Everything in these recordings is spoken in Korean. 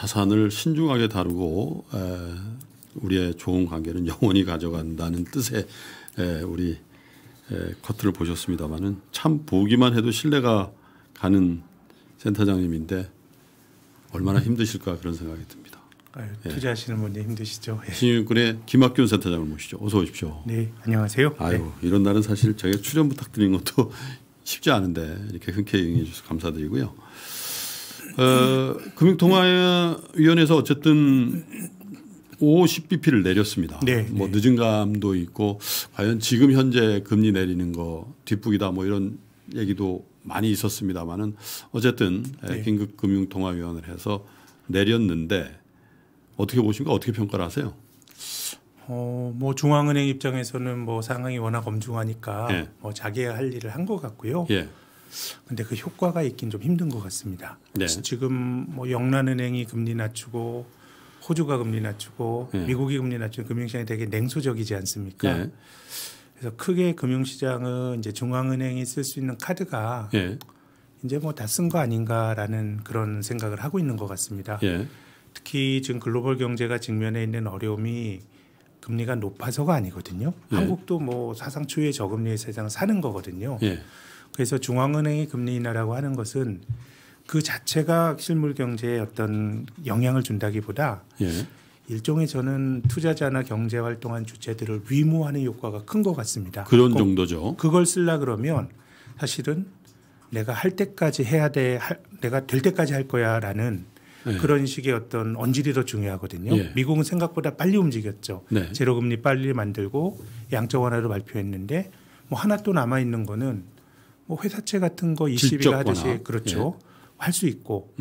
자산을 신중하게 다루고 우리의 좋은 관계는 영원히 가져간다는 뜻의 우리 커트를 보셨습니다마는 참 보기만 해도 신뢰가 가는 센터장님인데 얼마나 힘드실까 그런 생각이 듭니다. 아유, 투자하시는 분이 힘드시죠. 신유군의 김학균 센터장을 모시죠. 어서 오십시오. 네, 안녕하세요. 아유, 네. 이런 날은 사실 제가 출연 부탁드린 것도 쉽지 않은데 이렇게 흔쾌히 응해 주셔서 감사드리고요. 금융통화위원회에서 어쨌든 50bp를 내렸습니다. 네, 뭐 네. 늦은 감도 있고 과연 지금 현재 금리 내리는 거 뒷북이다 뭐 이런 얘기도 많이 있었습니다마는 어쨌든 네. 긴급금융통화위원회에서 내렸는데 어떻게 보십니까? 어떻게 평가를 하세요? 뭐 중앙은행 입장에서는 뭐 상황이 워낙 엄중하니까 예. 뭐 자기가 할 일을 한 것 같고요. 그런데 예. 그 효과가 있긴 좀 힘든 것 같습니다. 네. 지금 뭐 영란은행이 금리 낮추고 호주가 금리 낮추고 예. 미국이 금리 낮추고 금융시장이 되게 냉소적이지 않습니까? 예. 그래서 크게 금융시장은 이제 중앙은행이 쓸 수 있는 카드가 예. 이제 뭐 다 쓴 거 아닌가라는 그런 생각을 하고 있는 것 같습니다. 예. 특히 지금 글로벌 경제가 직면해 있는 어려움이 금리가 높아서가 아니거든요. 예. 한국도 뭐 사상 초유의 저금리의 세상을 사는 거거든요. 예. 그래서 중앙은행이 금리 인하라고 하는 것은 그 자체가 실물 경제에 어떤 영향을 준다기보다 예. 일종의 저는 투자자나 경제 활동한 주체들을 위무하는 효과가 큰 것 같습니다. 그런 정도죠. 그걸 쓰려 그러면 사실은 내가 할 때까지 해야 돼, 내가 될 때까지 할 거야라는 네. 그런 식의 어떤 언질이 더 중요하거든요. 예. 미국은 생각보다 빨리 움직였죠. 네. 제로금리 빨리 만들고 양적 완화로 발표했는데 뭐 하나 또 남아있는 거는 뭐 회사채 같은 거 ECB가 하듯이 그렇죠. 예. 할 수 있고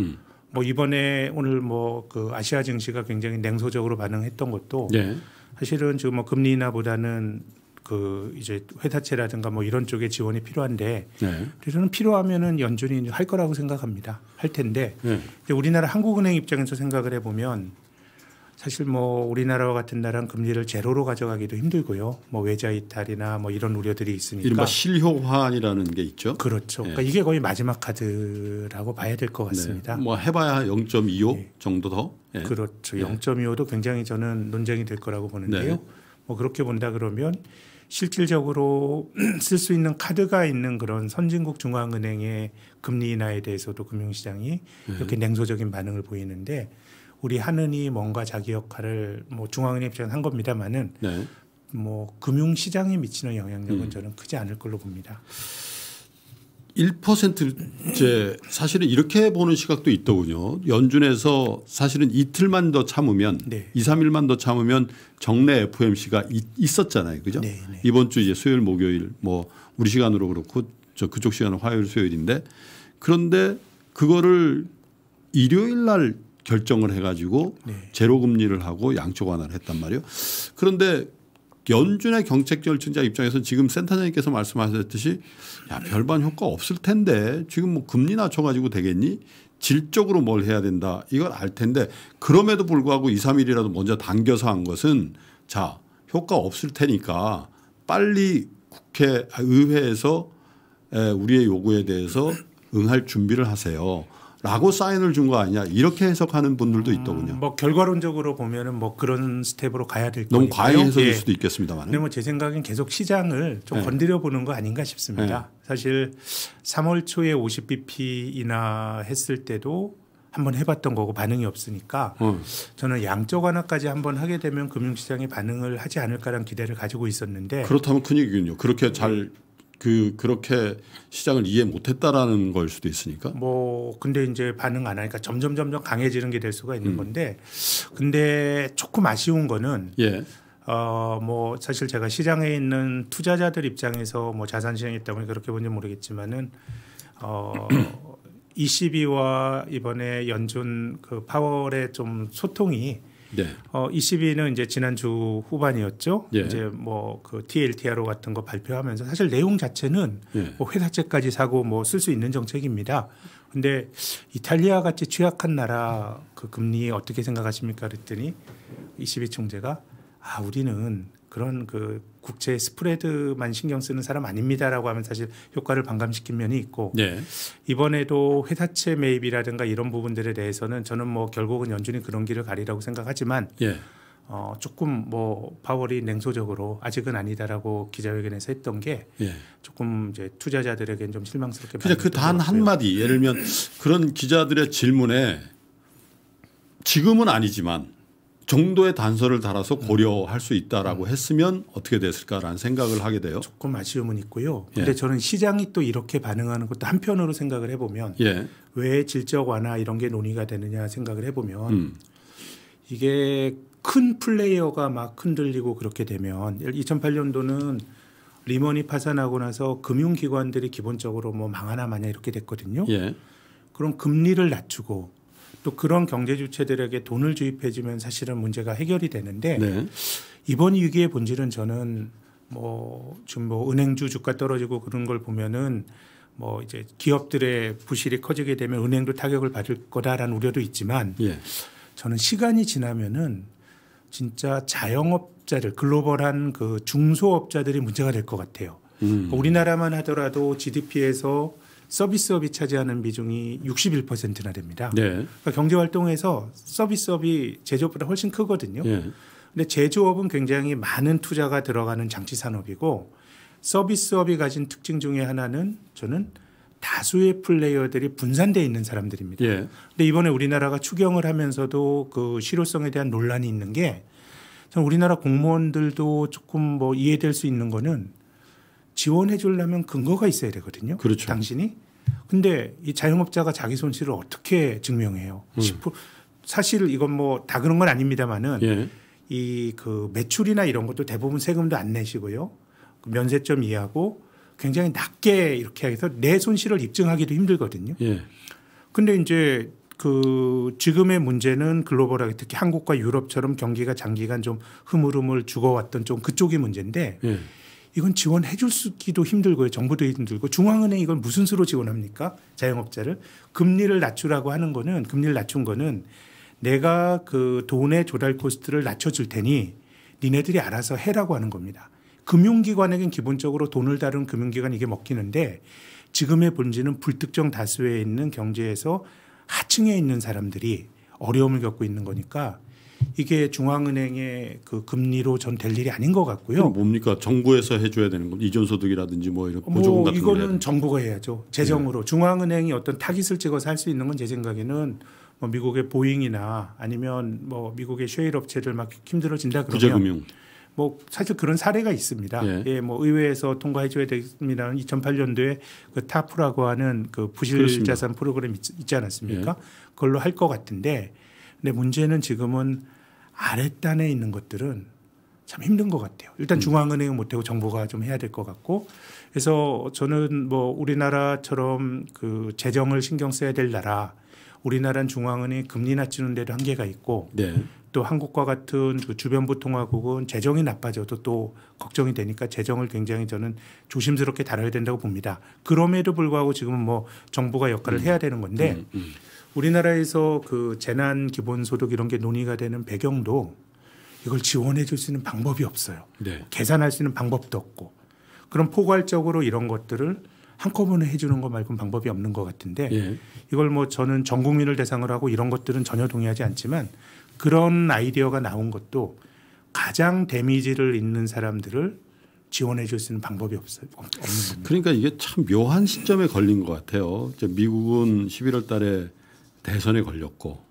뭐 이번에 오늘 뭐 그 아시아 증시가 굉장히 냉소적으로 반응했던 것도 예. 사실은 지금 뭐 금리 인하보다는 그 이제 회사채라든가 뭐 이런 쪽에 지원이 필요한데 네. 저는 필요하면은 연준이 할 거라고 생각합니다. 할 텐데 네. 이제 우리나라 한국은행 입장에서 생각을 해보면 사실 뭐 우리나라와 같은 나라는 금리를 제로로 가져가기도 힘들고요. 뭐 외자 이탈이나 뭐 이런 우려들이 있으니까 이른바 실효화환이라는 게 있죠. 그렇죠. 네. 그러니까 이게 거의 마지막 카드라고 봐야 될 것 같습니다. 네. 뭐 해봐야 0.25 네. 정도 더. 네. 그렇죠. 0.25도 굉장히 저는 논쟁이 될 거라고 보는데요. 네. 뭐 그렇게 본다 그러면 실질적으로 쓸 수 있는 카드가 있는 그런 선진국 중앙은행의 금리 인하에 대해서도 금융시장이 이렇게 냉소적인 반응을 보이는데 우리 한은이 뭔가 자기 역할을 뭐 중앙은행 입장은 한 겁니다마는 네. 뭐 금융시장에 미치는 영향력은 저는 크지 않을 걸로 봅니다. 1%제 사실은 이렇게 보는 시각도 있더군요. 연준에서 사실은 이틀만 더 참으면 네. 2, 3일만 더 참으면 정례 FOMC가 있었잖아요. 그죠? 네, 네. 이번 주 이제 수요일 목요일 뭐 우리 시간으로 그렇고 그쪽 시간은 화요일 수요일인데 그런데 그거를 일요일 날 결정을 해가지고 네. 제로금리를 하고 양적 완화를 했단 말이에요. 그런데 연준의 경책 결정자 입장에서는 지금 센터장님께서 말씀하셨듯이 야, 별반 효과 없을 텐데 지금 뭐 금리 낮춰가지고 되겠니? 질적으로 뭘 해야 된다. 이걸 알 텐데 그럼에도 불구하고 2, 3일이라도 먼저 당겨서 한 것은 자, 효과 없을 테니까 빨리 국회, 의회에서 우리의 요구에 대해서 응할 준비를 하세요. 라고 사인을 준 거 아니냐 이렇게 해석하는 분들도 있더군요. 뭐 결과론적으로 보면은 뭐 그런 스텝으로 가야 될 너무 거니까요. 과잉 해석일 예. 수도 있겠습니다만. 근데 뭐 제 생각엔 계속 시장을 좀 예. 건드려 보는 거 아닌가 싶습니다. 예. 사실 3월 초에 50bp 인하 했을 때도 한번 해봤던 거고 반응이 없으니까 저는 양적 완화까지 한번 하게 되면 금융시장이 반응을 하지 않을까라는 기대를 가지고 있었는데 그렇다면 큰일이군요. 그렇게 잘. 그렇게 시장을 이해 못했다라는 걸 수도 있으니까. 뭐 근데 이제 반응 안 하니까 점점 강해지는 게 될 수가 있는 건데, 근데 조금 아쉬운 거는 예. 뭐 사실 제가 시장에 있는 투자자들 입장에서 뭐 자산 시장에 있다고 그렇게 본지 모르겠지만은 ECB와 이번에 연준 그 파월의 좀 소통이. 네. ECB는 이제 지난주 후반이었죠. 예. 이제 뭐 그 TLTRO 같은 거 발표하면서 사실 내용 자체는 예. 뭐 회사채까지 사고 뭐 쓸 수 있는 정책입니다. 근데 이탈리아 같이 취약한 나라 그 금리 어떻게 생각하십니까? 그랬더니 ECB 총재가 아, 우리는 그런 그 국채 스프레드만 신경 쓰는 사람 아닙니다라고 하면 사실 효과를 반감시킨 면이 있고 네. 이번에도 회사채 매입이라든가 이런 부분들에 대해서는 저는 뭐 결국은 연준이 그런 길을 가리라고 생각하지만 네. 조금 뭐 파월이 냉소적으로 아직은 아니다라고 기자회견에서 했던 게 예. 조금 이제 투자자들에게는 좀 실망스럽게. 근데 그 단 한마디 예를 들면 그런 기자들의 질문에 지금은 아니지만 정도의 단서를 달아서 고려할 수 있다라고 했으면 어떻게 됐을까라는 생각을 하게 돼요. 조금 아쉬움은 있고요. 그런데 예. 저는 시장이 또 이렇게 반응하는 것도 한편으로 생각을 해보면 예. 왜 질적 완화 이런 게 논의가 되느냐 생각을 해보면 이게 큰 플레이어가 막 흔들리고 그렇게 되면 2008년도는 리먼이 파산하고 나서 금융기관들이 기본적으로 뭐 망하나 마냐 이렇게 됐거든요. 예. 그럼 금리를 낮추고 또 그런 경제 주체들에게 돈을 주입해주면 사실은 문제가 해결이 되는데 네. 이번 위기의 본질은 저는 뭐 지금 뭐 은행주 주가 떨어지고 그런 걸 보면은 뭐 이제 기업들의 부실이 커지게 되면 은행도 타격을 받을 거다라는 우려도 있지만 예. 저는 시간이 지나면은 진짜 자영업자들 글로벌한 그 중소업자들이 문제가 될 것 같아요. 우리나라만 하더라도 GDP에서 서비스업이 차지하는 비중이 61%나 됩니다. 네. 그러니까 경제활동에서 서비스업이 제조업보다 훨씬 크거든요. 네. 근데 제조업은 굉장히 많은 투자가 들어가는 장치산업이고 서비스업이 가진 특징 중에 하나는 저는 다수의 플레이어들이 분산되어 있는 사람들입니다. 예. 근데 이번에 우리나라가 추경을 하면서도 그 실효성에 대한 논란이 있는 게 전 우리나라 공무원들도 조금 뭐 이해될 수 있는 거는 지원해 주려면 근거가 있어야 되거든요. 그렇죠. 당신이. 근데 이 자영업자가 자기 손실을 어떻게 증명해요? 10% 사실 이건 뭐 다 그런 건 아닙니다만은 예. 이 그 매출이나 이런 것도 대부분 세금도 안 내시고요. 면세점 이하고 굉장히 낮게 이렇게 해서 내 손실을 입증하기도 힘들거든요. 그런데 예. 이제 그 지금의 문제는 글로벌하게 특히 한국과 유럽처럼 경기가 장기간 좀 흐물흐물 죽어왔던 좀 그쪽이 문제인데 예. 이건 지원해 줄 수기도 힘들고요. 정부도 힘들고 중앙은행 이걸 무슨 수로 지원합니까? 자영업자를. 금리를 낮추라고 하는 거는 금리를 낮춘 거는 내가 그 돈의 조달 코스트를 낮춰줄 테니 니네들이 알아서 해라고 하는 겁니다. 금융기관에겐 기본적으로 돈을 다룬 금융기관 이게 먹히는데 지금의 본질은 불특정 다수에 있는 경제에서 하층에 있는 사람들이 어려움을 겪고 있는 거니까 이게 중앙은행의 그 금리로 전 될 일이 아닌 것 같고요. 뭡니까? 정부에서 해줘야 되는 건 이전소득이라든지 뭐 이런 보조금 같은 거. 이거는 정부가 해야죠. 재정으로. 네. 중앙은행이 어떤 타깃을 찍어서 할 수 있는 건 제 생각에는 뭐 미국의 보잉이나 아니면 뭐 미국의 쉐일 업체들 막 힘들어진다 그러면. 부재금융. 뭐 사실 그런 사례가 있습니다. 예, 예 뭐 의회에서 통과해줘야 됩니다. 2008년도에 그 타프라고 하는 그 부실자산 프로그램 있지 않았습니까? 예. 그걸로 할 것 같은데, 근데 문제는 지금은 아랫단에 있는 것들은 참 힘든 것 같아요. 일단 중앙은행은 못하고 정부가 좀 해야 될 것 같고, 그래서 저는 뭐 우리나라처럼 그 재정을 신경 써야 될 나라, 우리나라는 중앙은행 금리 낮추는 데도 한계가 있고. 네. 또 한국과 같은 그 주변부 통화국은 재정이 나빠져도 또 걱정이 되니까 재정을 굉장히 저는 조심스럽게 다뤄야 된다고 봅니다. 그럼에도 불구하고 지금은 뭐 정부가 역할을 해야 되는 건데 우리나라에서 그 재난 기본소득 이런 게 논의가 되는 배경도 이걸 지원해 줄 수 있는 방법이 없어요. 네. 계산할 수 있는 방법도 없고 그럼 포괄적으로 이런 것들을 한꺼번에 해주는 것 말고는 방법이 없는 것 같은데 예. 이걸 뭐 저는 전 국민을 대상으로 하고 이런 것들은 전혀 동의하지 않지만 그런 아이디어가 나온 것도 가장 데미지를 입는 사람들을 지원해 줄 수 있는 방법이 없어요. 그러니까 이게 참 묘한 시점에 걸린 것 같아요. 미국은 11월 달에 대선에 걸렸고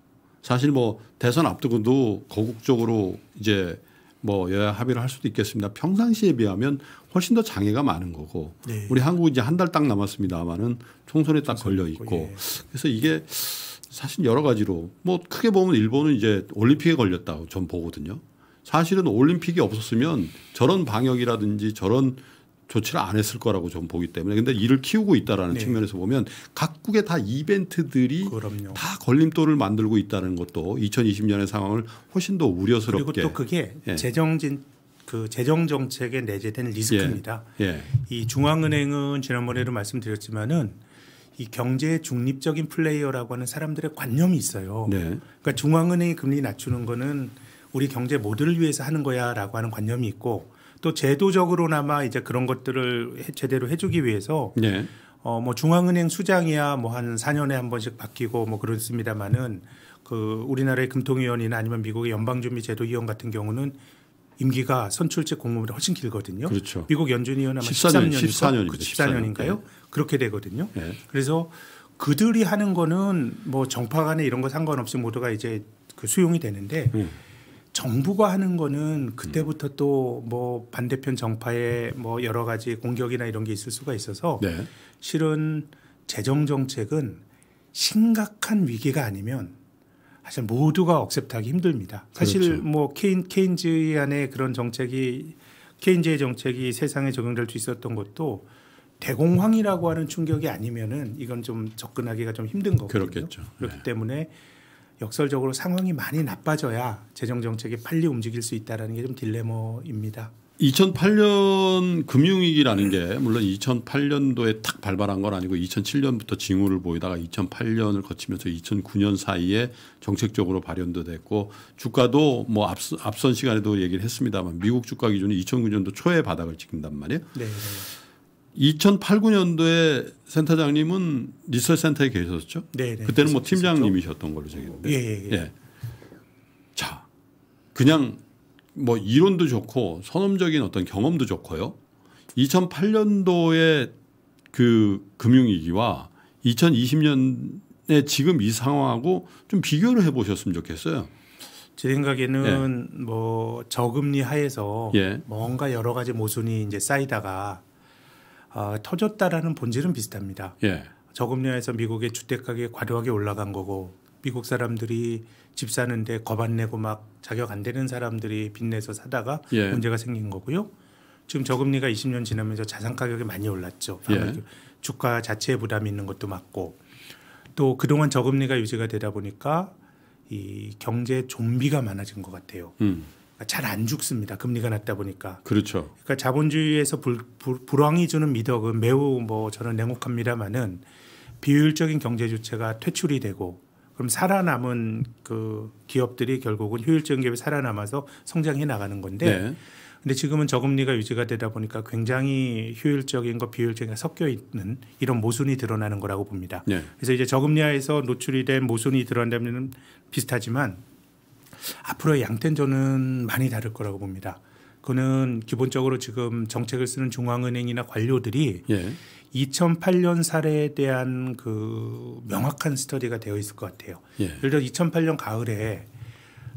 사실 뭐 대선 앞두고도 거국적으로 이제 뭐 여야 합의를 할 수도 있겠습니다. 평상시에 비하면 훨씬 더 장애가 많은 거고 네. 우리 한국은 이제 한 달 딱 남았습니다만은 총선에 딱 걸려 있고 예. 그래서 이게 사실 여러 가지로 뭐 크게 보면 일본은 이제 올림픽에 걸렸다고 전 보거든요. 사실은 올림픽이 없었으면 저런 방역이라든지 저런 조치를 안 했을 거라고 전 보기 때문에 근데 이를 키우고 있다라는 네. 측면에서 보면 각국의 다 이벤트들이 그럼요. 다 걸림돌을 만들고 있다는 것도 2020년의 상황을 훨씬 더 우려스럽게 그리고 또 그게 예. 재정 정책에 내재된 리스크입니다. 예. 예. 이 중앙은행은 지난번에도 말씀드렸지만은 이 경제의 중립적인 플레이어라고 하는 사람들의 관념이 있어요. 네. 그러니까 중앙은행이 금리 낮추는 거는 우리 경제 모두를 위해서 하는 거야라고 하는 관념이 있고 또 제도적으로나마 이제 그런 것들을 제대로 해주기 위해서 네. 뭐 중앙은행 수장이야 뭐 한 4년에 한 번씩 바뀌고 뭐 그렇습니다만은 그 우리나라의 금통위원이나 아니면 미국의 연방준비제도위원 같은 경우는 임기가 선출직 공무원보다 훨씬 길거든요. 그렇죠. 미국 연준 위원 아마 14년인가요? 네. 그렇게 되거든요. 네. 그래서 그들이 하는 거는 뭐 정파 간에 이런 거 상관없이 모두가 이제 그 수용이 되는데 정부가 하는 거는 그때부터 또 뭐 반대편 정파의 뭐 여러 가지 공격이나 이런 게 있을 수가 있어서 네. 실은 재정 정책은 심각한 위기가 아니면 사실 모두가 억셉트하기 힘듭니다. 사실 그렇죠. 뭐 케인즈안의 그런 정책이 케인즈의 정책이 세상에 적용될 수 있었던 것도 대공황이라고 하는 충격이 아니면은 이건 좀 접근하기가 좀 힘든 거거든요. 그렇겠죠. 그렇기 네. 때문에 역설적으로 상황이 많이 나빠져야 재정 정책이 빨리 움직일 수 있다라는 게 좀 딜레마입니다. 2008년 금융위기라는 게 물론 2008년도에 탁 발발한 건 아니고 2007년부터 징후를 보이다가 2008년을 거치면서 2009년 사이에 정책적으로 발현도 됐고 주가도 뭐 앞선 시간에도 얘기를 했습니다만 미국 주가 기준이 2009년도 초에 바닥을 찍는단 말이에요. 네. 2008, 9년도에 센터장님은 리서치 센터에 계셨죠? 네. 그때는 뭐 팀장님이셨던 걸로 제가 기억하는데. 예, 예. 예. 자, 그냥 뭐 이론도 좋고 선험적인 어떤 경험도 좋고요. 2008년도의 그 금융위기와 2020년에 지금 이 상황하고 좀 비교를 해보셨으면 좋겠어요. 제 생각에는 예. 뭐 저금리 하에서 예. 뭔가 여러 가지 모순이 이제 쌓이다가 터졌다라는 본질은 비슷합니다. 예. 저금리에서 미국의 주택가격이 과도하게 올라간 거고 미국 사람들이 집 사는데 겁 안 내고 막 자격 안 되는 사람들이 빚내서 사다가 예. 문제가 생긴 거고요. 지금 저금리가 20년 지나면서 자산 가격이 많이 올랐죠. 예. 주가 자체에 부담이 있는 것도 맞고 또 그동안 저금리가 유지가 되다 보니까 이 경제 좀비가 많아진 것 같아요. 잘 안 죽습니다. 금리가 낮다 보니까. 그렇죠. 그러니까 자본주의에서 불황이 주는 미덕은 매우 뭐 저는 냉혹합니다만은 비효율적인 경제 주체가 퇴출이 되고 그럼 살아남은 그 기업들이 결국은 효율적인 기업이 살아남아서 성장해 나가는 건데 네. 근데 지금은 저금리가 유지가 되다 보니까 굉장히 효율적인 것 비효율적인 것 섞여 있는 이런 모순이 드러나는 거라고 봅니다. 네. 그래서 이제 저금리 하에서 노출이 된 모순이 드러난다면 비슷하지만 앞으로의 양태는 많이 다를 거라고 봅니다. 그거는 기본적으로 지금 정책을 쓰는 중앙은행이나 관료들이 예. 2008년 사례에 대한 그 명확한 스터디가 되어 있을 것 같아요. 예. 예를 들어 2008년 가을에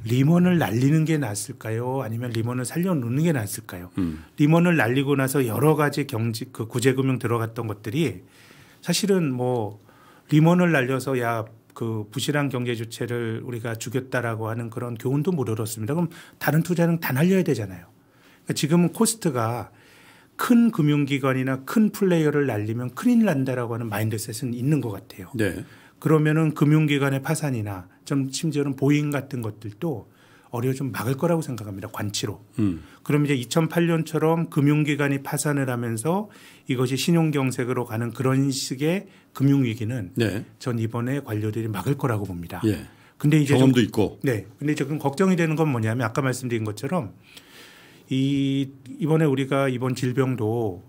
리먼을 날리는 게 낫을까요? 아니면 리먼을 살려놓는 게 낫을까요? 리먼을 날리고 나서 여러 가지 경제 그 구제금융 들어갔던 것들이 사실은 뭐 리먼을 날려서 야 그 부실한 경제 주체를 우리가 죽였다라고 하는 그런 교훈도 못 얻었습니다. 그럼 다른 투자는 다 날려야 되잖아요. 그러니까 지금은 코스트가 큰 금융기관이나 큰 플레이어를 날리면 큰일 난다라고 하는 마인드셋은 있는 것 같아요. 네. 그러면은 금융기관의 파산이나 좀 심지어는 보잉 같은 것들도 어려워 좀 막을 거라고 생각합니다. 관치로. 그럼 이제 2008년처럼 금융기관이 파산을 하면서 이것이 신용경색으로 가는 그런 식의 금융위기는 네. 전 이번에 관료들이 막을 거라고 봅니다. 예. 근데 이제 경험도 있고. 네. 근데 조금 걱정이 되는 건 뭐냐면 아까 말씀드린 것처럼 이번에 우리가 이번 질병도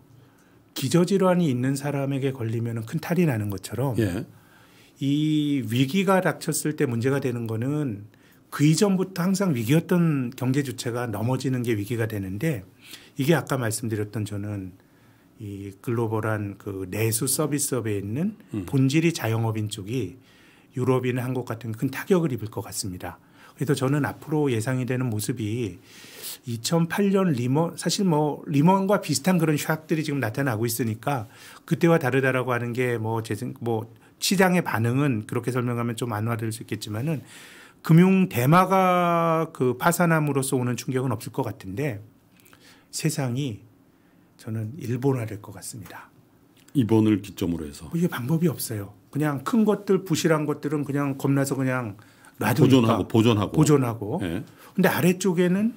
기저질환이 있는 사람에게 걸리면 큰 탈이 나는 것처럼 예. 이 위기가 닥쳤을 때 문제가 되는 거는 그 이전부터 항상 위기였던 경제 주체가 넘어지는 게 위기가 되는데 이게 아까 말씀드렸던 저는 이 글로벌한 그 내수 서비스업에 있는 본질이 자영업인 쪽이 유럽이나 한국 같은 큰 타격을 입을 것 같습니다. 그래서 저는 앞으로 예상이 되는 모습이 2008년 리먼 사실 뭐 리먼과 비슷한 그런 샥들이 지금 나타나고 있으니까 그때와 다르다라고 하는 게 뭐 시장의 반응은 그렇게 설명하면 좀 안화될 수 있겠지만은 금융 대마가 그 파산함으로써 오는 충격은 없을 것 같은데 세상이 저는 일본화될 것 같습니다. 일본을 기점으로 해서. 이게 방법이 없어요. 그냥 큰 것들 부실한 것들은 그냥 겁나서 그냥 놔두니까. 보존하고. 네. 근데 아래쪽에는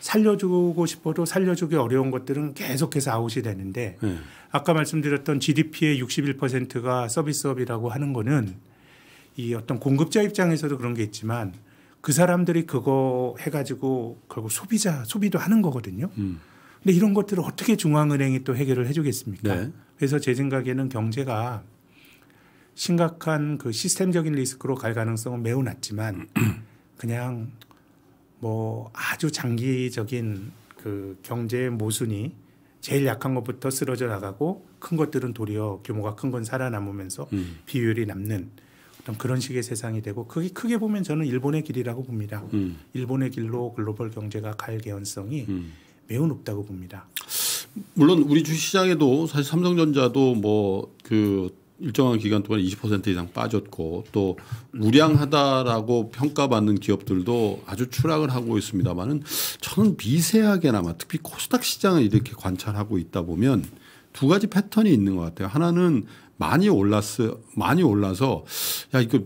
살려주고 싶어도 살려주기 어려운 것들은 계속해서 아웃이 되는데 네. 아까 말씀드렸던 GDP의 61%가 서비스업이라고 하는 거는 이 어떤 공급자 입장에서도 그런 게 있지만 그 사람들이 그거 해가지고 결국 소비도 하는 거거든요. 근데 이런 것들을 어떻게 중앙은행이 또 해결을 해주겠습니까? 네. 그래서 제 생각에는 경제가 심각한 그 시스템적인 리스크로 갈 가능성은 매우 낮지만 그냥 뭐 아주 장기적인 그 경제의 모순이 제일 약한 것부터 쓰러져 나가고 큰 것들은 도리어 규모가 큰 건 살아남으면서 비율이 남는 그런 식의 세상이 되고 그게 크게 보면 저는 일본의 길이라고 봅니다. 일본의 길로 글로벌 경제가 갈 개연성이 매우 높다고 봅니다. 물론 우리 주시장에도 사실 삼성전자도 뭐 그 일정한 기간 동안 20% 이상 빠졌고 또 무량하다라고 평가받는 기업들도 아주 추락을 하고 있습니다만은 저는 미세하게나마 특히 코스닥 시장을 이렇게 관찰하고 있다 보면 두 가지 패턴이 있는 것 같아요. 하나는 많이 올라서 야 이거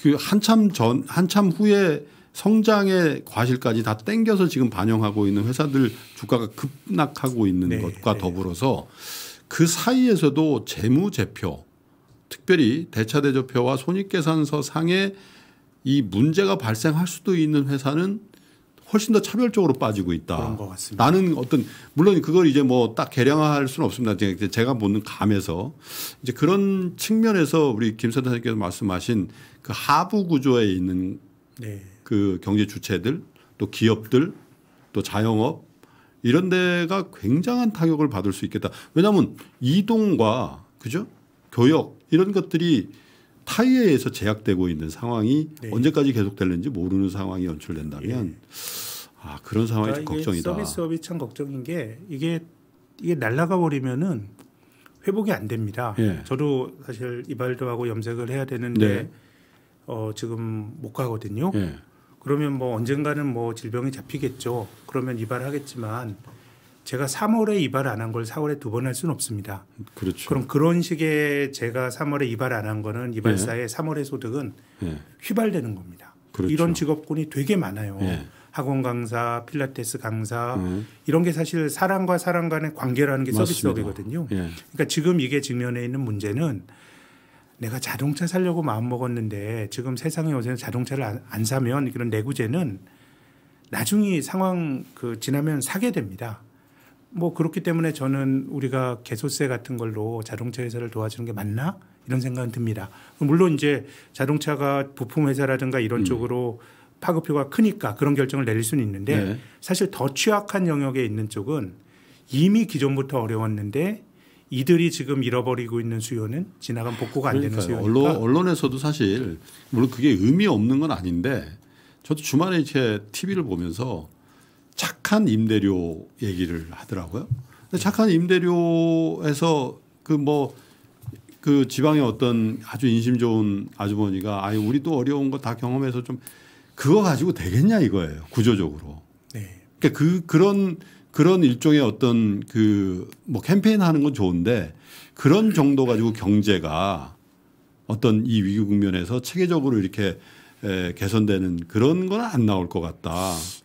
그 한참 후에 성장의 과실까지 다 땡겨서 지금 반영하고 있는 회사들 주가가 급락하고 있는 네, 것과 네. 더불어서 그 사이에서도 재무제표 특별히 대차대조표와 손익계산서 상에 이 문제가 발생할 수도 있는 회사는 훨씬 더 차별적으로 빠지고 있다. 나는 어떤 물론 그걸 이제 뭐 딱 계량화할 수는 없습니다. 제가 보는 감에서 이제 그런 측면에서 우리 김선태 선생님께서 말씀하신 그 하부 구조에 있는 네. 그 경제 주체들 또 기업들 또 자영업 이런 데가 굉장한 타격을 받을 수 있겠다. 왜냐하면 이동과 그죠 교역 이런 것들이 타이에에서 제약되고 있는 상황이 네. 언제까지 계속될는지 모르는 상황이 연출된다면 네. 아 그런 상황이 그러니까 좀 걱정이다. 서비스업이 참 걱정인 게 이게 날아가 버리면은 회복이 안 됩니다. 네. 저도 사실 이발도 하고 염색을 해야 되는데 네. 지금 못 가거든요. 네. 그러면 뭐 언젠가는 뭐 질병이 잡히겠죠. 그러면 이발하겠지만 제가 3월에 이발 안 한 걸 4월에 두 번 할 수는 없습니다. 그렇죠. 그럼 그런 식의 제가 3월에 이발 안 한 거는 이발사의 네. 3월의 소득은 네. 휘발되는 겁니다. 그렇죠. 이런 직업군이 되게 많아요. 네. 학원 강사, 필라테스 강사 이런 게 사실 사람과 사람 간의 관계라는 게 서비스업이거든요. 네. 그러니까 지금 이게 직면해 있는 문제는 내가 자동차 사려고 마음먹었는데 지금 세상에 요새는 자동차를 안 사면 그런 내구재는 나중에 상황 그 지나면 사게 됩니다. 뭐 그렇기 때문에 저는 우리가 개소세 같은 걸로 자동차 회사를 도와주는 게 맞나 이런 생각은 듭니다. 물론 이제 자동차가 부품 회사라든가 이런 쪽으로 파급효과가 크니까 그런 결정을 내릴 수는 있는데 네. 사실 더 취약한 영역에 있는 쪽은 이미 기존부터 어려웠는데 이들이 지금 잃어버리고 있는 수요는 지나간 복구가 안 되는 수요니까 언론에서도 사실 물론 그게 의미 없는 건 아닌데 저도 주말에 이제 TV를 보면서 착한 임대료 얘기를 하더라고요. 근데 착한 임대료에서 그 지방의 어떤 아주 인심 좋은 아주머니가 아유 우리도 어려운 거 다 경험해서 좀 그거 가지고 되겠냐 이거예요 구조적으로. 네. 그러니까 그런 일종의 어떤 그 뭐 캠페인 하는 건 좋은데 그런 정도 가지고 경제가 어떤 이 위기 국면에서 체계적으로 이렇게 개선되는 그런 건 안 나올 것 같다.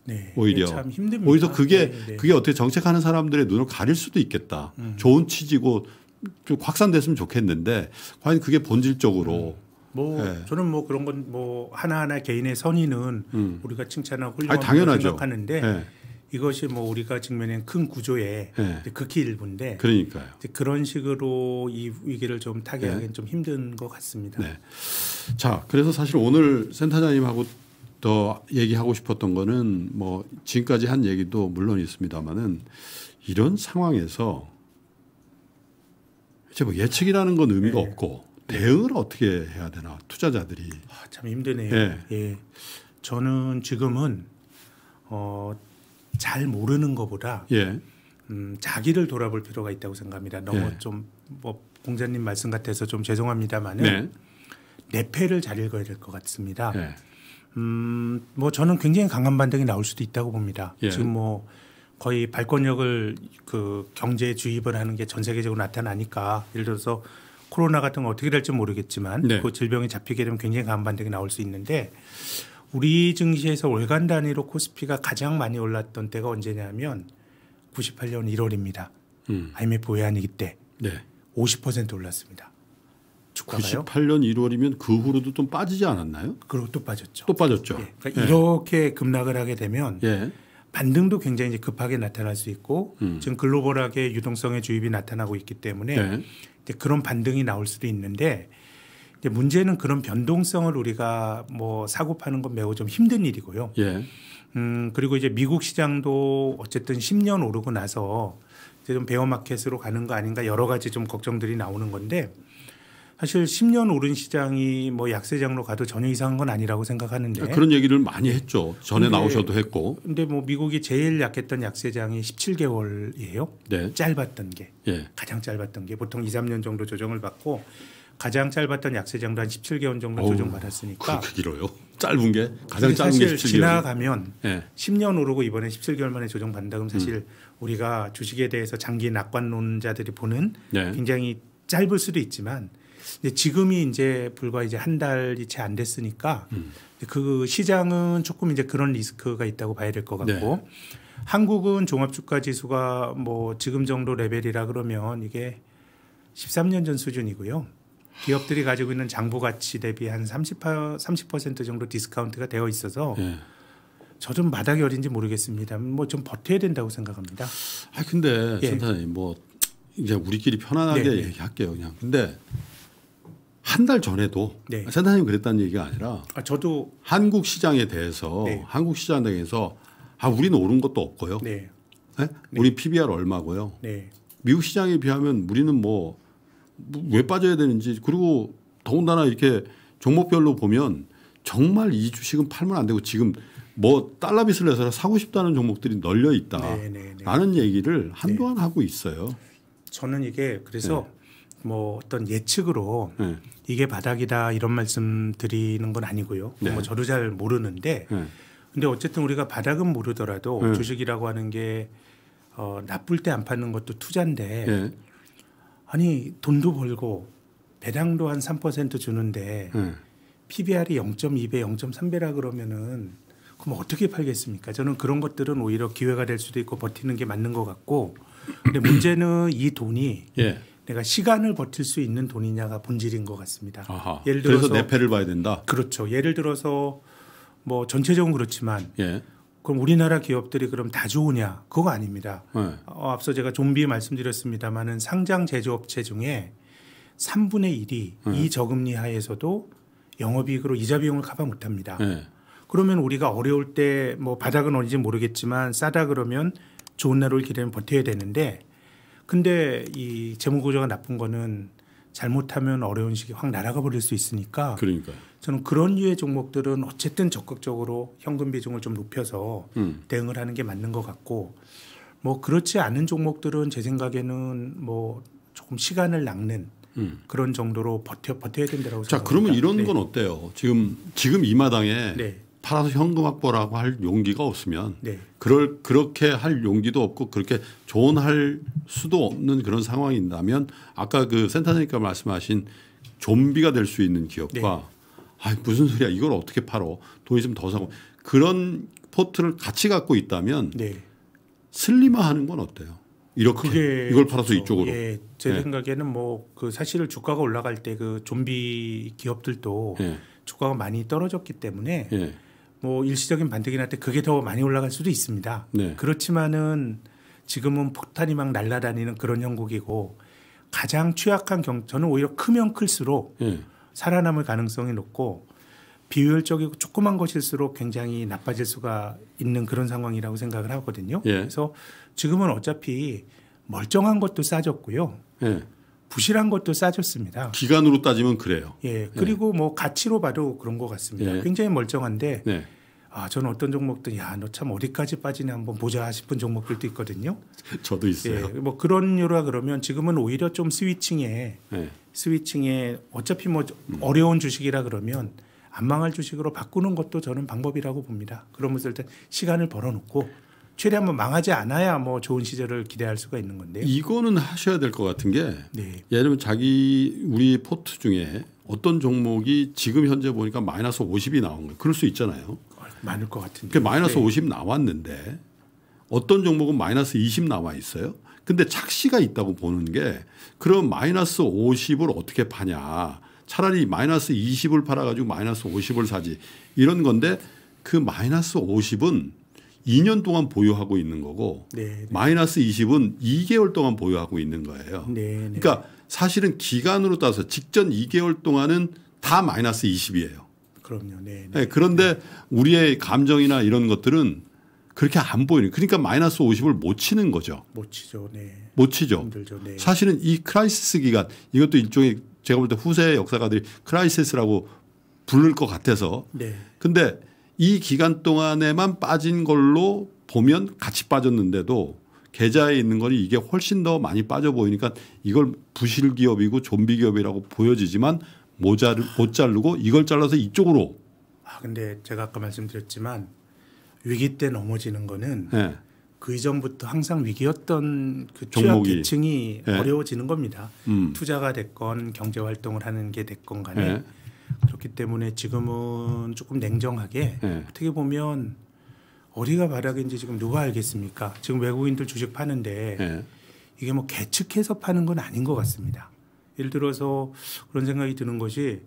네, 오히려 참 힘듭니다. 오히려 그게 어떻게 정책하는 사람들의 눈을 가릴 수도 있겠다. 좋은 취지고 좀 확산됐으면 좋겠는데 과연 그게 본질적으로 뭐 네. 저는 뭐 그런 건 뭐 하나하나 개인의 선의는 우리가 칭찬하고 훌륭하다고 생각하는데 네. 이것이 뭐 우리가 직면한 큰 구조의 네. 극히 일부인데 그러니까요. 그런 식으로 이 위기를 좀 타개하기는 네. 좀 힘든 것 같습니다. 네. 자, 그래서 사실 오늘 센터장님하고 더 얘기하고 싶었던 거는 뭐 지금까지 한 얘기도 물론 있습니다만은 이런 상황에서 이제 뭐 예측이라는 건 의미가 네. 없고 대응을 어떻게 해야 되나 투자자들이 참 힘드네요. 네. 예. 저는 지금은 잘 모르는 것보다 예. 자기를 돌아볼 필요가 있다고 생각합니다. 너무 예. 좀 뭐 공자님 말씀 같아서 좀 죄송합니다만은 네. 내 패를 잘 읽어야 될 것 같습니다. 예. 뭐 저는 굉장히 강한 반등이 나올 수도 있다고 봅니다. 예. 지금 뭐 거의 발권력을 그 경제에 주입을 하는 게 전 세계적으로 나타나니까 예를 들어서 코로나 같은 거 어떻게 될지 모르겠지만 네. 그 질병이 잡히게 되면 굉장히 강한 반등이 나올 수 있는데. 우리 증시에서 월간 단위로 코스피가 가장 많이 올랐던 때가 언제냐면 98년 1월입니다. IMF 외환위기 때 네. 50% 올랐습니다. 주가가요? 98년 1월이면 그 후로도 좀 빠지지 않았나요? 그리고 또 빠졌죠. 또 빠졌죠. 예. 그러니까 예. 이렇게 급락을 하게 되면 예. 반등도 굉장히 이제 급하게 나타날 수 있고 지금 글로벌하게 유동성의 주입이 나타나고 있기 때문에 네. 이제 그런 반등이 나올 수도 있는데 이제 문제는 그런 변동성을 우리가 뭐 사고 파는 건 매우 좀 힘든 일이고요. 예. 그리고 이제 미국 시장도 어쨌든 10년 오르고 나서 이제 좀 베어마켓으로 가는 거 아닌가 여러 가지 좀 걱정들이 나오는 건데 사실 10년 오른 시장이 뭐 약세장으로 가도 전혀 이상한 건 아니라고 생각하는데 그런 얘기를 많이 했죠. 전에 나오셔도 했고. 근데 뭐 미국이 제일 약했던 약세장이 17개월이에요. 네. 짧았던 게 예. 가장 짧았던 게 보통 2, 3년 정도 조정을 받고 가장 짧았던 약세장도 한 17개월 정도 조정받았으니까. 그렇게 길어요? 짧은 게? 가장 짧은 게 17개월. 사실 지나가면 네. 10년 오르고 이번에 17개월 만에 조정받는다 그러면 사실 우리가 주식에 대해서 장기 낙관론자들이 보는 네. 굉장히 짧을 수도 있지만 근데 지금이 이제 불과 이제 한 달이 채 안 됐으니까 그 시장은 조금 이제 그런 리스크가 있다고 봐야 될 것 같고 네. 한국은 종합주가지수가 뭐 지금 정도 레벨이라 그러면 이게 13년 전 수준이고요. 기업들이 가지고 있는 장부 가치 대비 한 30% 정도 디스카운트가 되어 있어서 네. 저 좀 바닥이 어딘지 모르겠습니다. 뭐 좀 버텨야 된다고 생각합니다. 아 근데 선생님 예. 뭐 이제 우리끼리 편안하게 네네. 얘기할게요 그냥. 근데 한 달 전에도 네. 선생님 그랬다는 얘기가 아니라 저도 한국 시장에 대해서 네. 한국 시장에 대해서 우리는 오른 것도 없고요. 네. 네? 네. 우리 PBR 얼마고요. 네. 미국 시장에 비하면 우리는 뭐 왜 빠져야 되는지 그리고 더군다나 이렇게 종목별로 보면 정말 이 주식은 팔면 안 되고 지금 뭐 달러빚을 내서 사고 싶다는 종목들이 널려 있다라는 얘기를 한동안 네. 하고 있어요. 저는 이게 그래서 네. 뭐 어떤 예측으로 네. 이게 바닥이다 이런 말씀 드리는 건 아니고요. 네. 뭐 저도 잘 모르는데 네. 근데 어쨌든 우리가 바닥은 모르더라도 네. 주식이라고 하는 게 나쁠 때 안 파는 것도 투자인데 네. 아니 돈도 벌고 배당도 한 3% 주는데 PBR이 0.2배, 0.3배라 그러면은 그럼 어떻게 팔겠습니까? 저는 그런 것들은 오히려 기회가 될 수도 있고 버티는 게 맞는 것 같고 근데 문제는 이 돈이 예. 내가 시간을 버틸 수 있는 돈이냐가 본질인 것 같습니다. 아하, 예를 들어서 그래서 내 패를 봐야 된다. 그렇죠. 예를 들어서 뭐 전체적으로 그렇지만 예. 그럼 우리나라 기업들이 그럼 다 좋으냐? 그거 아닙니다. 네. 앞서 제가 좀비 말씀드렸습니다마는 상장 제조업체 중에 3분의 1이 네. 이 저금리 하에서도 영업이익으로 이자 비용을 커버 못합니다. 네. 그러면 우리가 어려울 때 뭐 바닥은 어딘지 모르겠지만 싸다 그러면 좋은 날 올 기대면 버텨야 되는데 근데 이 재무구조가 나쁜 거는 잘못하면 어려운 시기 확 날아가 버릴 수 있으니까 그러니까요. 저는 그런 유의 종목들은 어쨌든 적극적으로 현금 비중을 좀 높여서 대응을 하는 게 맞는 것 같고 뭐 그렇지 않은 종목들은 제 생각에는 뭐 조금 시간을 낚는 그런 정도로 버텨야 된다고 생각합니다. 자, 그러면 이런 네. 건 어때요? 지금 이 마당에 네. 팔아서 현금 확보라고 할 용기가 없으면 네. 그렇게 할 용기도 없고 그렇게 조언할 수도 없는 그런 상황인다면 아까 그 센터장님께서 말씀하신 좀비가 될 수 있는 기업과 네. 아이 무슨 소리야 이걸 어떻게 팔어 돈 있으면 더 사고 그런 포트를 같이 갖고 있다면 네. 슬림화하는 건 어때요? 이렇게 이걸 팔아서 그렇죠. 이쪽으로. 예, 제 네. 생각에는 뭐 그 사실은 주가가 올라갈 때 그 좀비 기업들도 네. 주가가 많이 떨어졌기 때문에. 네. 뭐 일시적인 반등이 날 때 그게 더 많이 올라갈 수도 있습니다. 네. 그렇지만은 지금은 폭탄이 막 날아다니는 그런 형국이고 가장 취약한 저는 오히려 크면 클수록 네. 살아남을 가능성이 높고 비효율적이고 조그만 것일수록 굉장히 나빠질 수가 있는 그런 상황이라고 생각을 하거든요. 네. 그래서 지금은 어차피 멀쩡한 것도 싸졌고요. 네. 부실한 것도 싸졌습니다. 기간으로 따지면 그래요. 예. 그리고 네. 뭐 가치로 봐도 그런 것 같습니다. 네. 굉장히 멀쩡한데 네. 저는 어떤 종목들 너 참 어디까지 빠지냐 한번 보자 싶은 종목들도 있거든요. 저도 있어요. 예, 뭐 그런 요라 그러면 지금은 오히려 좀 스위칭에 어차피 뭐 어려운 주식이라 그러면 안 망할 주식으로 바꾸는 것도 저는 방법이라고 봅니다. 그러면서 일단 시간을 벌어놓고 최대한 망하지 않아야 뭐 좋은 시절을 기대할 수가 있는 건데요. 이거는 하셔야 될 것 같은 게 네. 예를 들면 우리 포트 중에 어떤 종목이 지금 현재 보니까 마이너스 50이 나온 거예요. 그럴 수 있잖아요. 많을 것 같은데. 마이너스 네. 50 나왔는데 어떤 종목은 마이너스 20 나와 있어요. 근데 착시가 있다고 보는 게 그럼 마이너스 50을 어떻게 파냐. 차라리 마이너스 20을 팔아가지고 마이너스 50을 사지. 이런 건데 그 마이너스 50은 2년 동안 보유하고 있는 거고 네네. 마이너스 20은 2개월 동안 보유하고 있는 거예요. 네네. 그러니까 사실은 기간으로 따서 직전 2개월 동안은 다 마이너스 20이에요. 그럼요. 네네. 네. 그런데 우리의 감정이나 이런 것들은 그렇게 안 보이는. 그러니까 마이너스 50을 못 치는 거죠. 못 치죠. 네. 못 치죠. 힘들죠. 네. 사실은 이 크라이시스 기간 이것도 일종의 제가 볼 때 후세의 역사가들이 크라이시스라고 부를 것 같아서. 네. 근데 이 기간 동안에만 빠진 걸로 보면 같이 빠졌는데도 계좌에 있는 거니 이게 훨씬 더 많이 빠져 보이니까 이걸 부실 기업이고 좀비 기업이라고 보여지지만 못 자르고 이걸 잘라서 이쪽으로. 아 근데 제가 아까 말씀드렸지만 위기 때 넘어지는 거는 네. 그 이전부터 항상 위기였던 그 취약계층이 네. 어려워지는 겁니다. 투자가 됐건 경제활동을 하는 게 됐건 간에. 네. 그렇기 때문에 지금은 조금 냉정하게 네. 어떻게 보면 어디가 바닥인지 지금 누가 알겠습니까? 지금 외국인들 주식 파는데 네. 이게 뭐 계측해서 파는 건 아닌 것 같습니다. 예를 들어서 그런 생각이 드는 것이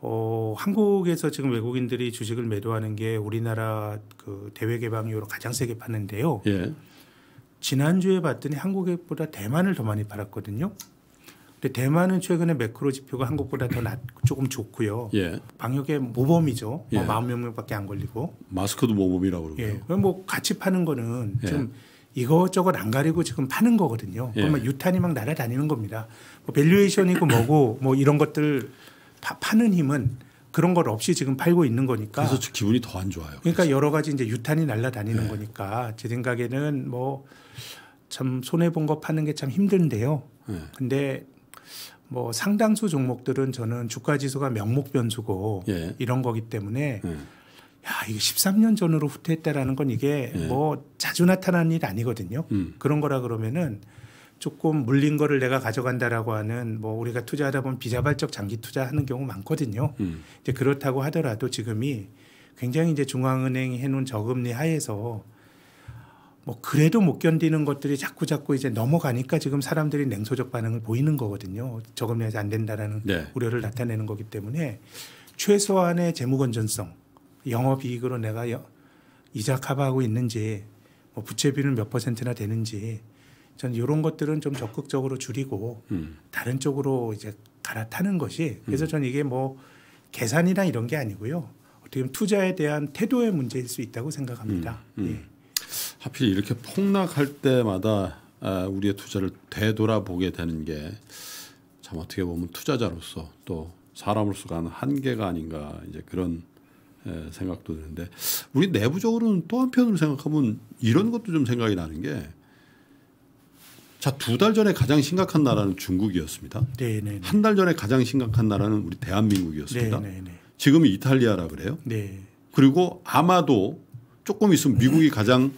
한국에서 지금 외국인들이 주식을 매도하는 게 우리나라 그 대외 개방 이후로 가장 세게 파는데요. 예. 지난주에 봤더니 한국보다 대만을 더 많이 팔았거든요. 근데 대만은 최근에 매크로 지표가 한국보다 더 조금 좋고요. 예. 방역의 모범이죠. 예. 40,000명밖에 안 걸리고. 마스크도 모범이라고 그러고요. 예. 그럼 뭐 같이 파는 거는 예. 좀 이것저것 안 가리고 지금 파는 거거든요. 예. 그러면 유탄이 막 날아다니는 겁니다. 뭐 밸류에이션이고 뭐고 뭐 이런 것들. 파는 힘은 그런 걸 없이 지금 팔고 있는 거니까. 그래서 기분이 더 안 좋아요. 그러니까 그래서. 여러 가지 이제 유탄이 날아다니는 네. 거니까 제 생각에는 뭐 참 손해 본 거 파는 게 참 힘든데요. 네. 근데 뭐 상당수 종목들은 저는 주가 지수가 명목 변수고 네. 이런 거기 때문에 네. 야 이게 13년 전으로 후퇴했다라는 건 이게 네. 뭐 자주 나타나는 일 아니거든요. 그런 거라 그러면은. 조금 물린 거를 내가 가져간다라고 하는 뭐 우리가 투자하다 보면 비자발적 장기 투자하는 경우 많거든요. 이제 그렇다고 하더라도 지금이 굉장히 이제 중앙은행이 해놓은 저금리 하에서 뭐 그래도 못 견디는 것들이 자꾸 이제 넘어가니까 지금 사람들이 냉소적 반응을 보이는 거거든요. 저금리에서 안 된다라는 네. 우려를 나타내는 거기 때문에 최소한의 재무 건전성, 영업이익으로 내가 이자 커버하고 있는지, 뭐 부채비는 몇 %나 되는지. 전 이런 것들은 좀 적극적으로 줄이고 다른 쪽으로 이제 갈아타는 것이 그래서 전 이게 뭐 계산이나 이런 게 아니고요. 어떻게 보면 투자에 대한 태도의 문제일 수 있다고 생각합니다. 예. 하필 이렇게 폭락할 때마다 우리의 투자를 되돌아보게 되는 게 참 어떻게 보면 투자자로서 또 사람으로서 가는 한계가 아닌가 이제 그런 생각도 드는데 우리 내부적으로는 또 한편으로 생각하면 이런 것도 좀 생각이 나는 게 자, 2달 전에 가장 심각한 나라는 중국이었습니다. 네네. 한 달 전에 가장 심각한 나라는 우리 대한민국이었습니다. 네네네. 지금은 이탈리아라 그래요. 네. 그리고 아마도 조금 있으면 미국이 가장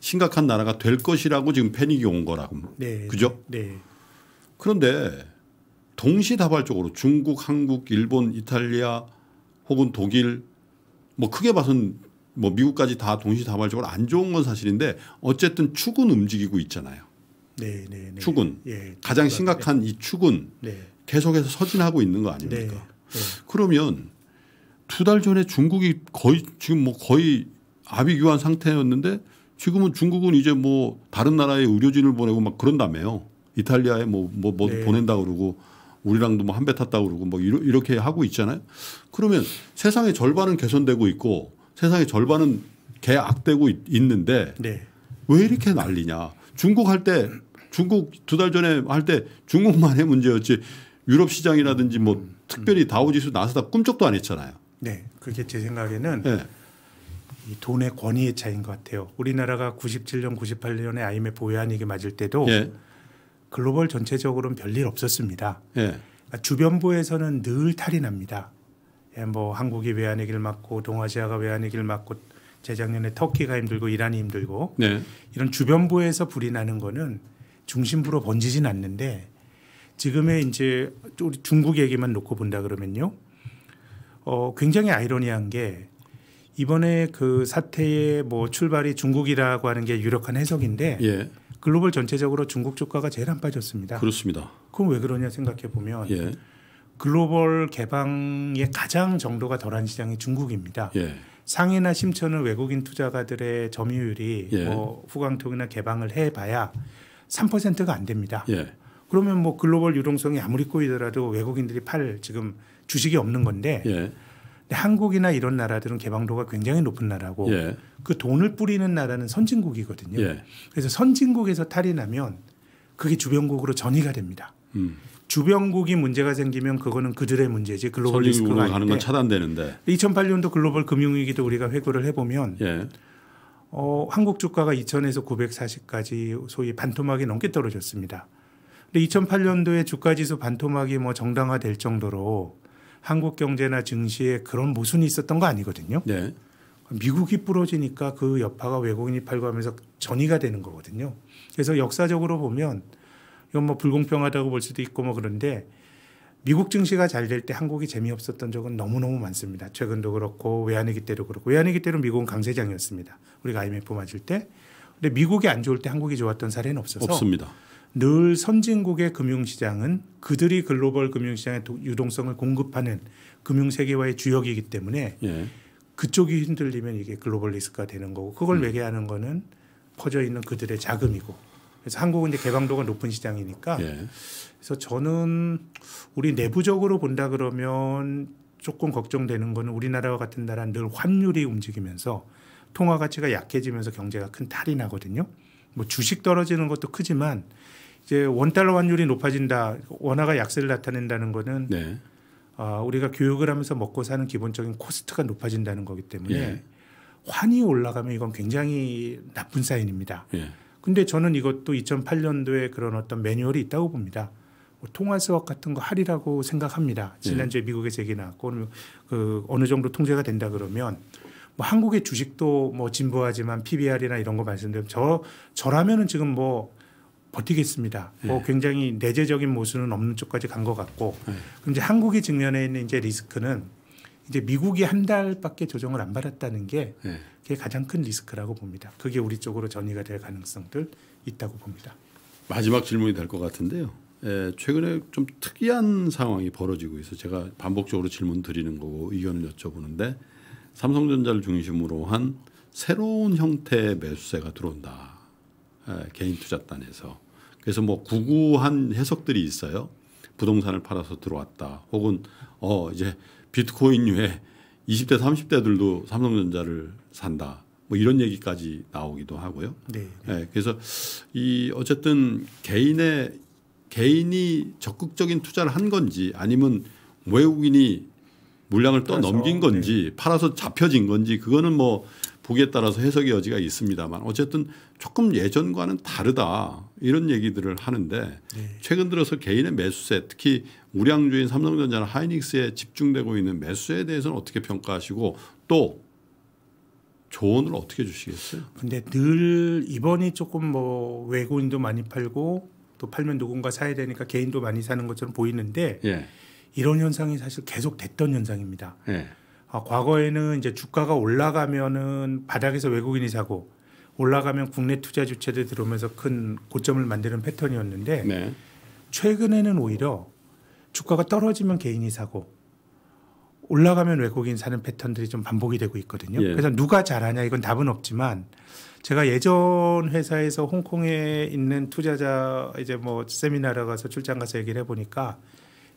심각한 나라가 될 것이라고 지금 패닉이 온 거라고. 네. 그죠? 네. 그런데 동시다발적으로 중국, 한국, 일본, 이탈리아 혹은 독일 뭐 크게 봐서는 뭐 미국까지 다 동시다발적으로 안 좋은 건 사실인데 어쨌든 축은 움직이고 있잖아요. 네. 축은 네. 가장 심각한 네. 이 축은 네. 계속해서 서진하고 있는 거 아닙니까? 네. 그러면 2달 전에 중국이 거의 지금 뭐 거의 아비규환 상태였는데 지금은 중국은 이제 뭐 다른 나라에 의료진을 보내고 막 그런다며요. 이탈리아에 뭐 네. 보낸다 그러고 우리랑도 뭐 한 배 탔다 그러고 뭐 이렇게 하고 있잖아요. 그러면 세상의 절반은 개선되고 있고 세상의 절반은 개악되고 있는데 네. 왜 이렇게 난리냐? 중국 할 때 중국 2달 전에 할 때 중국만의 문제였지 유럽 시장이라든지 뭐 특별히 다우지수 나스닥 꿈쩍도 안 했잖아요. 네. 그게 제 생각에는 네. 이 돈의 권위의 차이인 것 같아요. 우리나라가 97년 98년에 IMF 외환위기 맞을 때도 네. 글로벌 전체적으로는 별일 없었습니다. 네. 그러니까 주변부에서는 늘 탈이 납니다. 예, 뭐 한국이 외환위기를 맞고 동아시아가 외환위기를 맞고 재작년에 터키가 힘들고 이란이 힘들고 네. 이런 주변부에서 불이 나는 거는 중심부로 번지진 않는데 지금의 이제 우리 중국 얘기만 놓고 본다 그러면요. 굉장히 아이러니한 게 이번에 그 사태의 뭐 출발이 중국이라고 하는 게 유력한 해석인데 예. 글로벌 전체적으로 중국 주가가 제일 안 빠졌습니다. 그렇습니다. 그럼 왜 그러냐 생각해 보면 예. 글로벌 개방의 가장 정도가 덜한 시장이 중국입니다. 예. 상해나 심천은 외국인 투자가들의 점유율이 예. 뭐 후광통이나 개방을 해봐야 3%가 안 됩니다. 예. 그러면 뭐 글로벌 유동성이 아무리 꼬이더라도 외국인들이 팔 지금 주식이 없는 건데 예. 근데 한국이나 이런 나라들은 개방도가 굉장히 높은 나라고 예. 그 돈을 뿌리는 나라는 선진국이거든요. 예. 그래서 선진국에서 탈이 나면 그게 주변국으로 전이가 됩니다. 주변국이 문제가 생기면 그거는 그들의 문제지 글로벌 리스크가 아닌데. 가는 건 차단되는데. 2008년도 글로벌 금융위기도 우리가 회고를 해보면 예. 한국 주가가 2000에서 940까지 소위 반토막이 넘게 떨어졌습니다. 근데 2008년도에 주가지수 반토막이 뭐 정당화될 정도로 한국 경제나 증시에 그런 모순이 있었던 거 아니거든요. 예. 미국이 부러지니까 그 여파가 외국인이 팔고 하면서 전이가 되는 거거든요. 그래서 역사적으로 보면 이건 뭐 불공평하다고 볼 수도 있고 뭐 그런데 미국 증시가 잘 될 때 한국이 재미없었던 적은 너무너무 많습니다. 최근도 그렇고 외환위기 때도 그렇고 외환위기 때는 미국은 강세장이었습니다. 우리가 IMF 맞을 때. 근데 미국이 안 좋을 때 한국이 좋았던 사례는 없어서 없습니다. 늘 선진국의 금융시장은 그들이 글로벌 금융시장의 유동성을 공급하는 금융세계화의 주역이기 때문에 예. 그쪽이 흔들리면 이게 글로벌 리스크가 되는 거고 그걸 매개하는 거는 퍼져 있는 그들의 자금이고 그래서 한국은 이제 개방도가 높은 시장이니까 예. 그래서 저는 우리 내부적으로 본다 그러면 조금 걱정되는 거는 우리나라와 같은 나라는 늘 환율이 움직이면서 통화 가치가 약해지면서 경제가 큰 탈이 나거든요. 뭐 주식 떨어지는 것도 크지만 이제 원달러 환율이 높아진다 원화가 약세를 나타낸다는 거는 네. 우리가 교육을 하면서 먹고 사는 기본적인 코스트가 높아진다는 거기 때문에 예. 환이 올라가면 이건 굉장히 나쁜 사인입니다. 예. 근데 저는 이것도 2008년도에 그런 어떤 매뉴얼이 있다고 봅니다. 뭐 통화 수업 같은 거 하리라고 생각합니다. 지난주에 예. 미국에서 얘기 나왔고 그 어느 정도 통제가 된다 그러면 뭐 한국의 주식도 뭐 진보하지만 PBR이나 이런 거 말씀드리면 저라면은 지금 뭐 버티겠습니다. 예. 뭐 굉장히 내재적인 모순은 없는 쪽까지 간 것 같고 예. 그럼 이제 한국이 직면해 있는 이제 리스크는 이제 미국이 한 달밖에 조정을 안 받았다는 게 예. 그게 가장 큰 리스크라고 봅니다. 그게 우리 쪽으로 전이가 될 가능성들 있다고 봅니다. 마지막 질문이 될 것 같은데요. 예, 최근에 좀 특이한 상황이 벌어지고 있어서 제가 반복적으로 질문 드리는 거고 의견을 여쭤보는데 삼성전자를 중심으로 한 새로운 형태의 매수세가 들어온다. 예, 개인 투자단에서. 그래서 뭐 구구한 해석들이 있어요. 부동산을 팔아서 들어왔다. 혹은 이제 비트코인류에 20대 30대들도 삼성전자를 산다. 뭐 이런 얘기까지 나오기도 하고요. 네. 예, 그래서 이 어쨌든 개인이 적극적인 투자를 한 건지 아니면 외국인이 물량을 떠넘긴 건지 네. 팔아서 잡혀진 건지 그거는 뭐 보기에 따라서 해석의 여지가 있습니다만 어쨌든 조금 예전과는 다르다 이런 얘기들을 하는데 네. 최근 들어서 개인의 매수세 특히 우량주인 삼성전자나 하이닉스에 집중되고 있는 매수세에 대해서는 어떻게 평가하시고 또 조언을 어떻게 주시겠어요? 근데 늘 이번이 조금 뭐 외국인도 많이 팔고 또 팔면 누군가 사야 되니까 개인도 많이 사는 것처럼 보이는데 네. 이런 현상이 사실 계속 됐던 현상입니다. 네. 과거에는 이제 주가가 올라가면은 바닥에서 외국인이 사고 올라가면 국내 투자 주체들 들어오면서 큰 고점을 만드는 패턴이었는데 네. 최근에는 오히려 주가가 떨어지면 개인이 사고 올라가면 외국인 사는 패턴들이 좀 반복이 되고 있거든요. 예. 그래서 누가 잘하냐 이건 답은 없지만 제가 예전 회사에서 홍콩에 있는 투자자 이제 뭐 세미나를 가서 출장 가서 얘기를 해보니까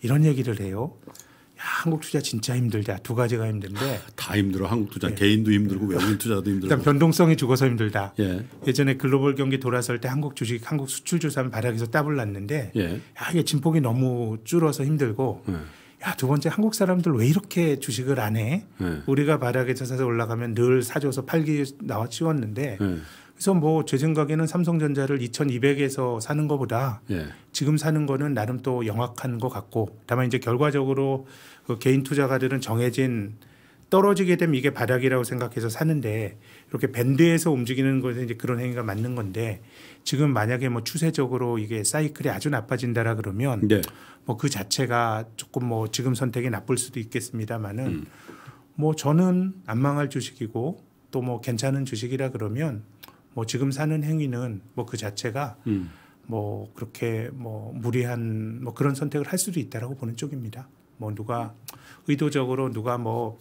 이런 얘기를 해요. 야, 한국 투자 진짜 힘들다. 두 가지가 힘든데. 다 힘들어. 한국 투자. 예. 개인도 힘들고 외국인 투자도 힘들고. 일단 변동성이 죽어서 힘들다. 예. 예전에 글로벌 경기 돌아설 때 한국 주식, 한국 수출주 사면 바닥에서 따블 났는데 예. 야, 이게 진폭이 너무 줄어서 힘들고 예. 야, 두 번째 한국 사람들 왜 이렇게 주식을 안 해? 예. 우리가 바닥에서 사서 올라가면 늘 사줘서 팔기 나와 치웠는데 예. 그래서 뭐 제 생각에는 삼성전자를 2200에서 사는 것보다 예. 지금 사는 거는 나름 또 영악한 것 같고 다만 이제 결과적으로 그 개인 투자가들은 정해진 떨어지게 되면 이게 바닥이라고 생각해서 사는데 이렇게 밴드에서 움직이는 것은 이제 그런 행위가 맞는 건데 지금 만약에 뭐 추세적으로 이게 사이클이 아주 나빠진다라 그러면 네. 뭐 그 자체가 조금 뭐 지금 선택이 나쁠 수도 있겠습니다만은 뭐 저는 안 망할 주식이고 또 뭐 괜찮은 주식이라 그러면 뭐 지금 사는 행위는 뭐 그 자체가 뭐 그렇게 뭐 무리한 뭐 그런 선택을 할 수도 있다라고 보는 쪽입니다. 뭐 누가 의도적으로 누가 뭐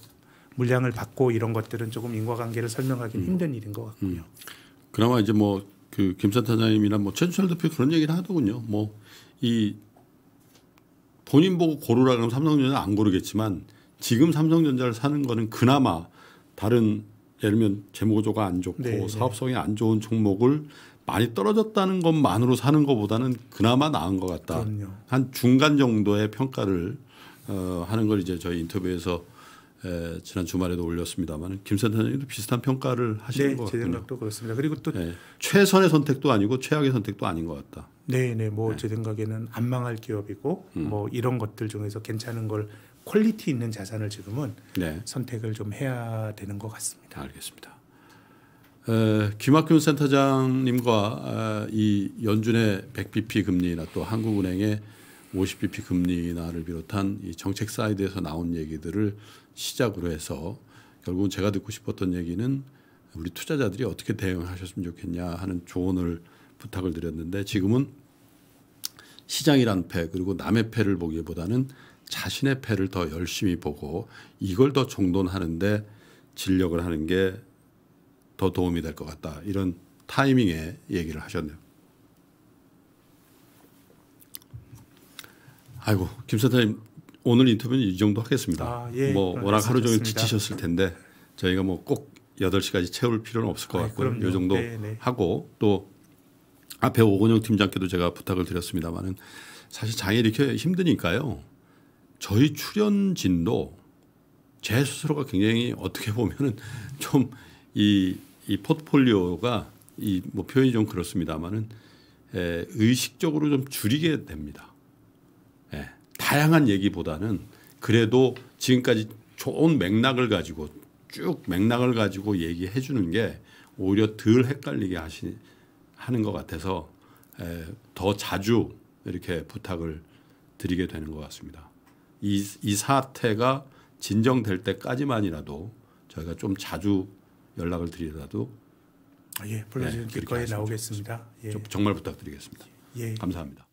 물량을 받고 이런 것들은 조금 인과관계를 설명하기 힘든 일인 것 같고요. 그나마 이제 뭐 그 김선태 사장님이나 뭐 최준철 대표 그런 얘기를 하더군요. 뭐 이 본인 보고 고르라 그러면 삼성전자 안 고르겠지만 지금 삼성전자를 사는 거는 그나마 다른 예를 들면 재무구조가 안 좋고 네, 사업성이 안 좋은 종목을 많이 떨어졌다는 것만으로 사는 것보다는 그나마 나은 것 같다. 그럼요. 한 중간 정도의 평가를 하는 걸 이제 저희 인터뷰에서 지난 주말에도 올렸습니다만 김선태 선생님도 비슷한 평가를 하시는 것 같아요. 네, 제 생각도 그렇습니다. 그리고 또 최선의 선택도 아니고 최악의 선택도 아닌 것 같다. 네, 뭐 제 생각에는 안 망할 기업이고 뭐 이런 것들 중에서 괜찮은 걸 퀄리티 있는 자산을 지금은 선택을 좀 해야 되는 것 같습니다. 알겠습니다. 김학균 센터장님과 이 연준의 100bp 금리나 또 한국은행의 50bp 금리나를 비롯한 이 정책 사이드에서 나온 얘기들을 시작으로 해서 결국은 제가 듣고 싶었던 얘기는 우리 투자자들이 어떻게 대응하셨으면 좋겠냐 하는 조언을 부탁을 드렸는데 지금은 시장이란 패 그리고 남의 패를 보기보다는 자신의 패를 더 열심히 보고 이걸 더 정돈하는데 진력을 하는 게 더 도움이 될 것 같다. 이런 타이밍에 얘기를 하셨네요. 아이고 김선태님 오늘 인터뷰는 이 정도 하겠습니다. 뭐 워낙 하루 종일 지치셨을 텐데 저희가 뭐 꼭 8시까지 채울 필요는 없을 것 같고요. 이 정도 하고 또 앞에 오건영 팀장께도 제가 부탁을 드렸습니다만은 사실 장이 이렇게 힘드니까요. 저희 출연진도 제 스스로가 굉장히 어떻게 보면은 좀 이 포트폴리오가 이 뭐 표현이 좀 그렇습니다만은 의식적으로 좀 줄이게 됩니다. 다양한 얘기보다는 그래도 지금까지 좋은 맥락을 가지고 쭉 맥락을 가지고 얘기해 주는 게 오히려 덜 헷갈리게 하는 것 같아서 더 자주 이렇게 부탁을 드리게 되는 것 같습니다. 이 사태가 진정될 때까지만이라도 저희가 좀 자주 연락을 드리더라도 불러주시면 기꺼이 나오겠습니다. 정말 부탁드리겠습니다. 감사합니다.